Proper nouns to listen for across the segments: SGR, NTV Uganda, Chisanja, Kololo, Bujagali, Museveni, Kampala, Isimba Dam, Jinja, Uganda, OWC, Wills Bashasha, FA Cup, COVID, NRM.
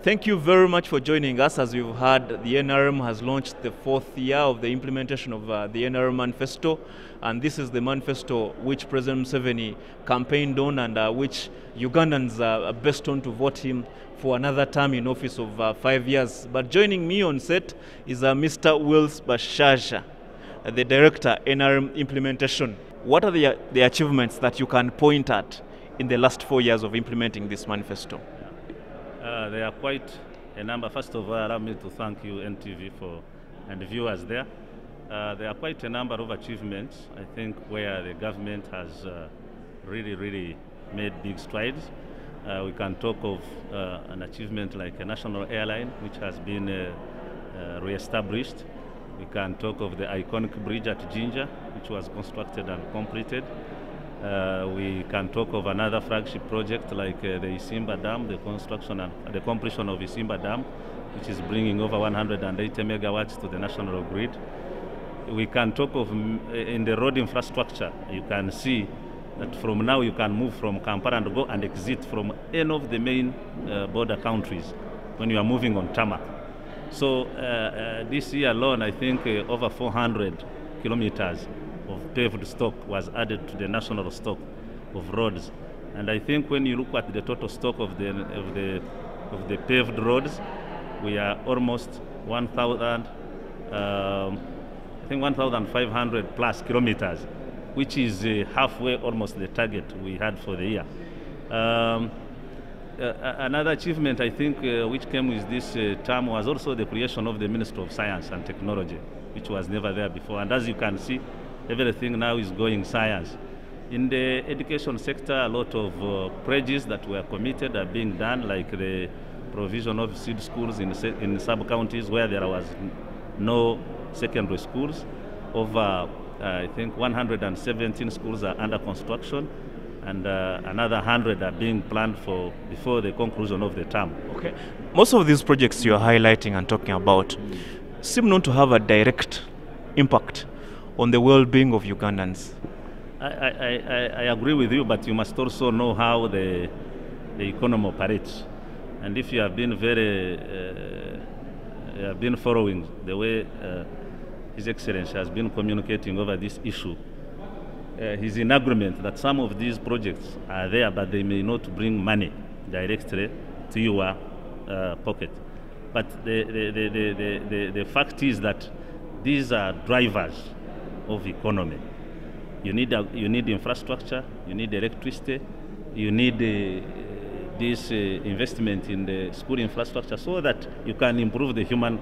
Thank you very much for joining us. As we've heard, the NRM has launched the 4th year of the implementation of the NRM manifesto, and this is the manifesto which President Museveni campaigned on and which Ugandans are best on to vote him for another term in office of 5 years. But joining me on set is Mr. Wills Bashasha, the Director, NRM Implementation. What are the achievements that you can point at in the last 4 years of implementing this manifesto? There are quite a number. First of all, allow me to thank you, NTV, and the viewers there. There are quite a number of achievements, I think, where the government has really made big strides. We can talk of an achievement like a national airline, which has been re-established. We can talk of the iconic bridge at Jinja, which was constructed and completed. We can talk of another flagship project like the Isimba Dam, the construction and the completion of Isimba Dam, which is bringing over 180 megawatts to the national grid. We can talk of in the road infrastructure. You can see that from now you can move from Kampala and go and exit from any of the main border countries when you are moving on tarmac. So this year alone, I think over 400 kilometers of paved stock was added to the national stock of roads, and I think when you look at the total stock of the paved roads, we are almost 1,000, I think 1,500 plus kilometers, which is halfway almost the target we had for the year. Another achievement I think which came with this term was also the creation of the Ministry of Science and Technology, which was never there before, and as you can see, everything now is going science. In the education sector, a lot of pledges that were committed are being done, like the provision of seed schools in sub-counties where there was no secondary schools. Over, I think, 117 schools are under construction, and another 100 are being planned for before the conclusion of the term. Okay. Most of these projects you are highlighting and talking about seem not to have a direct impact on the well-being of Ugandans. I agree with you, but you must also know how the economy operates. And if you have been following the way His Excellency has been communicating over this issue, he's in agreement that some of these projects are there, but they may not bring money directly to your pocket. But the fact is that these are drivers of economy. You need infrastructure, you need electricity, you need this investment in the school infrastructure so that you can improve the human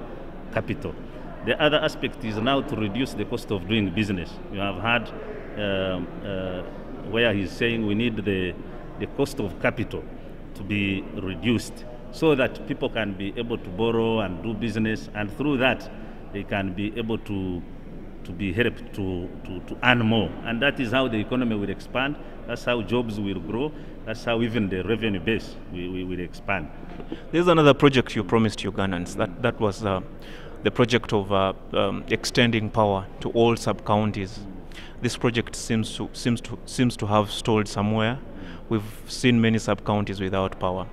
capital. The other aspect is now to reduce the cost of doing business. You have heard where he's saying we need the cost of capital to be reduced so that people can be able to borrow and do business, and through that they can be able to be helped to earn more. And that is how the economy will expand, that's how jobs will grow, that's how even the revenue base will expand. There's another project you promised Ugandans, that was the project of extending power to all sub-counties. This project seems to have stalled somewhere. We've seen many sub-counties without power.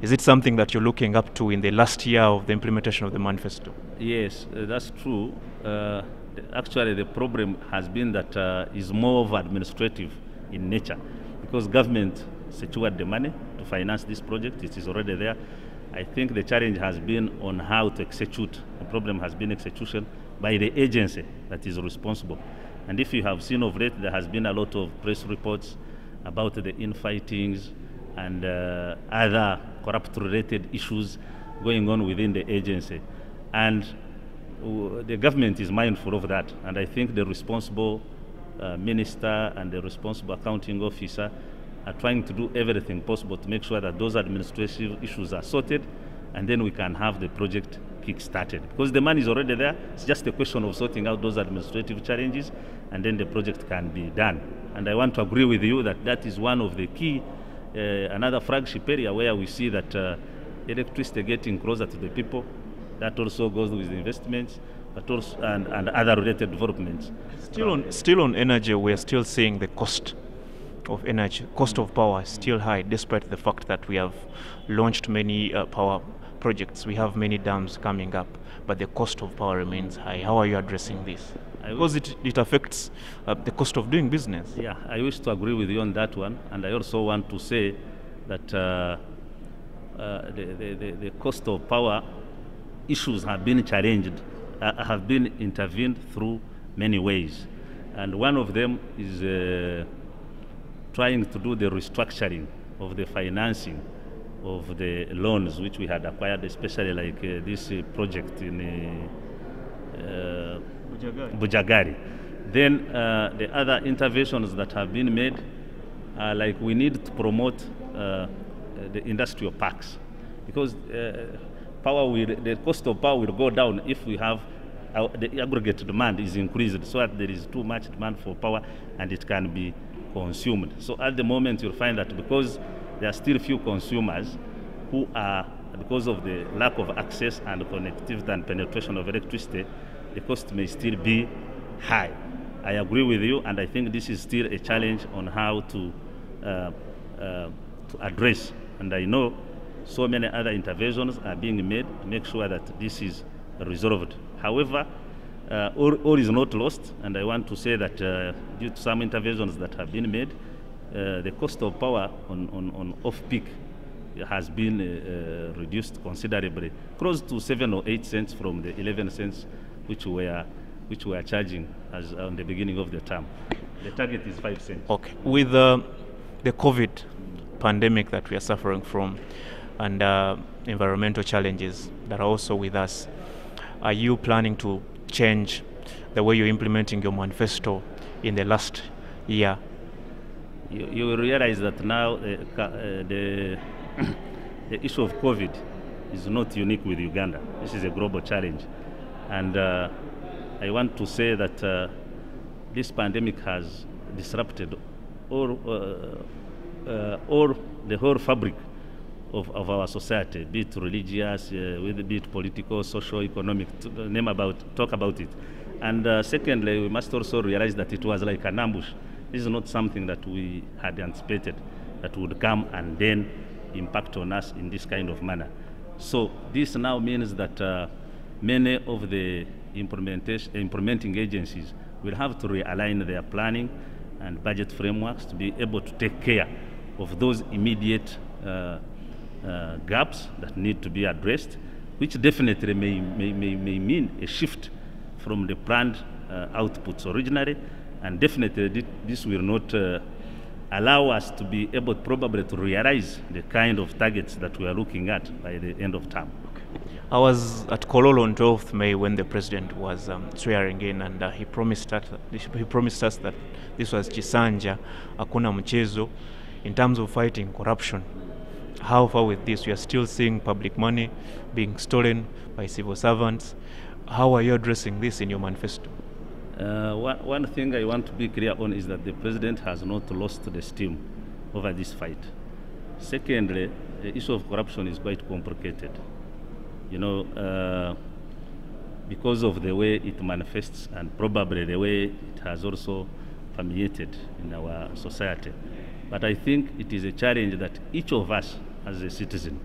Is it something that you're looking up to in the last year of the implementation of the manifesto? Yes, that's true. Actually, the problem has been that is more of administrative in nature, because government secured the money to finance this project. It is already there. I think the challenge has been on how to execute. The problem has been execution by the agency that is responsible. And if you have seen of late, there has been a lot of press reports about the infightings and other corrupt-related issues going on within the agency. And the government is mindful of that, and I think the responsible minister and the responsible accounting officer are trying to do everything possible to make sure that those administrative issues are sorted, and then we can have the project kick-started. Because the money is already there, it's just a question of sorting out those administrative challenges, and then the project can be done. And I want to agree with you that that is one of the key, another flagship area where we see that electricity getting closer to the people. That also goes with investments, but also and other related developments. Still on energy, we are still seeing the cost of energy, cost of power is still high, despite the fact that we have launched many power projects. We have many dams coming up, but the cost of power remains high. How are you addressing this? Because it affects the cost of doing business. Yeah, I wish to agree with you on that one. And I also want to say that the cost of power issues have been challenged, have been intervened through many ways. And one of them is trying to do the restructuring of the financing of the loans which we had acquired, especially like this project in Bujagali. Then the other interventions that have been made are like we need to promote the industrial parks, because the cost of power will go down if we have the aggregate demand is increased, so that there is too much demand for power and it can be consumed. So at the moment you'll find that because there are still few consumers who are, because of the lack of access and connectivity and penetration of electricity, the cost may still be high. I agree with you, and I think this is still a challenge on how to address. And I know so many other interventions are being made to make sure that this is resolved. However, all is not lost, and I want to say that due to some interventions that have been made, the cost of power on off-peak has been reduced considerably, close to 7 or 8 cents from the 11 cents which we are charging as on the beginning of the term. The target is 5 cents. Okay. With the COVID pandemic that we are suffering from, and environmental challenges that are also with us, are you planning to change the way you're implementing your manifesto in the last year? You will realize that now the issue of COVID is not unique with Uganda. This is a global challenge. And I want to say that this pandemic has disrupted the whole fabric of our society, be it religious, be it political, social, economic, talk about it. And secondly, we must also realize that it was like an ambush. This is not something that we had anticipated that would come and then impact on us in this kind of manner. So this now means that many of the implementing agencies will have to realign their planning and budget frameworks to be able to take care of those immediate gaps that need to be addressed, which definitely may mean a shift from the planned outputs originally. And definitely this will not allow us to be able probably to realize the kind of targets that we are looking at by the end of term. I was at Kololo on 12th May when the president was swearing in, and he promised us that this was Chisanja, hakuna mchezo, in terms of fighting corruption. How far with this? We are still seeing public money being stolen by civil servants. How are you addressing this in your manifesto? One thing I want to be clear on is that the president has not lost the steam over this fight. Secondly, the issue of corruption is quite complicated, you know, because of the way it manifests and probably the way it has also permeated in our society. But I think it is a challenge that each of us as a citizen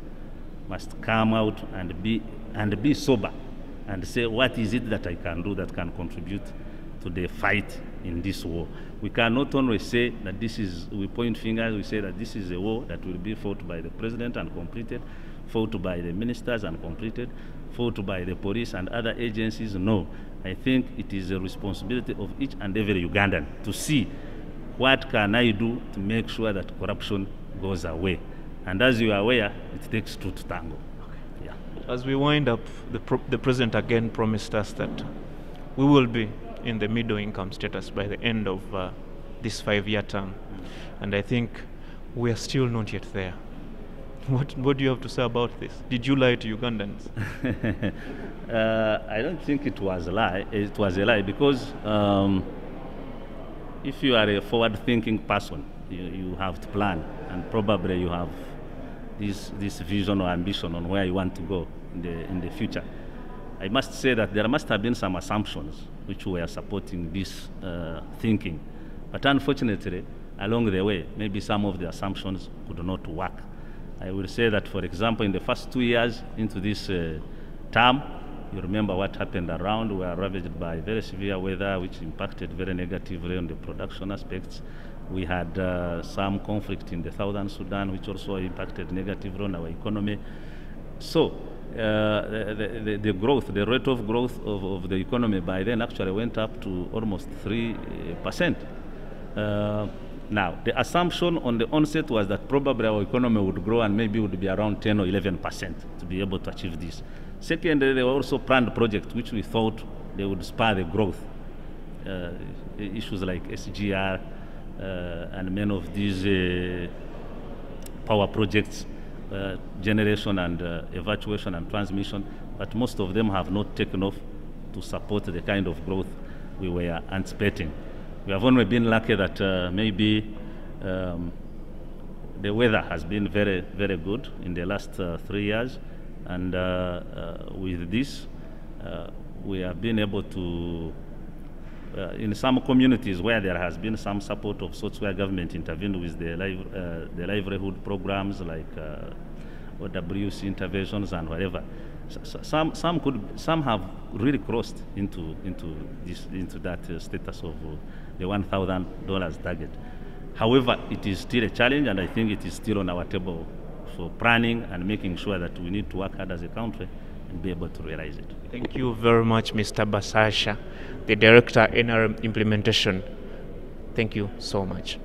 must come out and be sober and say, what is it that I can do that can contribute to the fight in this war? We cannot only say that this is, we point fingers, we say that this is a war that will be fought by the president and completed, fought by the ministers and completed, fought by the police and other agencies. No, I think it is a responsibility of each and every Ugandan to see what can I do to make sure that corruption goes away. And as you are aware, it takes two to tango. Okay. Yeah. As we wind up, the president again promised us that we will be in the middle income status by the end of this 5-year term. And I think we are still not yet there. What do you have to say about this? Did you lie to Ugandans? I don't think it was a lie. It was a lie because if you are a forward-thinking person, you have to plan, and probably you have this vision or ambition on where you want to go in the future. I must say that there must have been some assumptions which were supporting this thinking. But unfortunately, along the way, maybe some of the assumptions could not work. I will say that, for example, in the first 2 years into this term, you remember what happened around. We were ravaged by very severe weather, which impacted very negatively on the production aspects. We had some conflict in the southern Sudan, which also impacted negatively on our economy. So the growth, the rate of growth of the economy by then actually went up to almost 3%. Now, the assumption on the onset was that probably our economy would grow and maybe would be around 10 or 11% to be able to achieve this. Secondly, they were also planned projects which we thought they would spur the growth. Issues like SGR and many of these power projects, generation and evacuation and transmission, but most of them have not taken off to support the kind of growth we were anticipating. We have only been lucky that maybe the weather has been very, very good in the last 3 years. And with this, we have been able to, in some communities where there has been some support of sorts where government intervened with the livelihood programs like OWC interventions and whatever, some have really crossed into that status of the $1,000 target. However, it is still a challenge, and I think it is still on our table for planning and making sure that we need to work hard as a country and be able to realize it. Thank you very much, Mr. Bashasha, the Director, NRM Implementation. Thank you so much.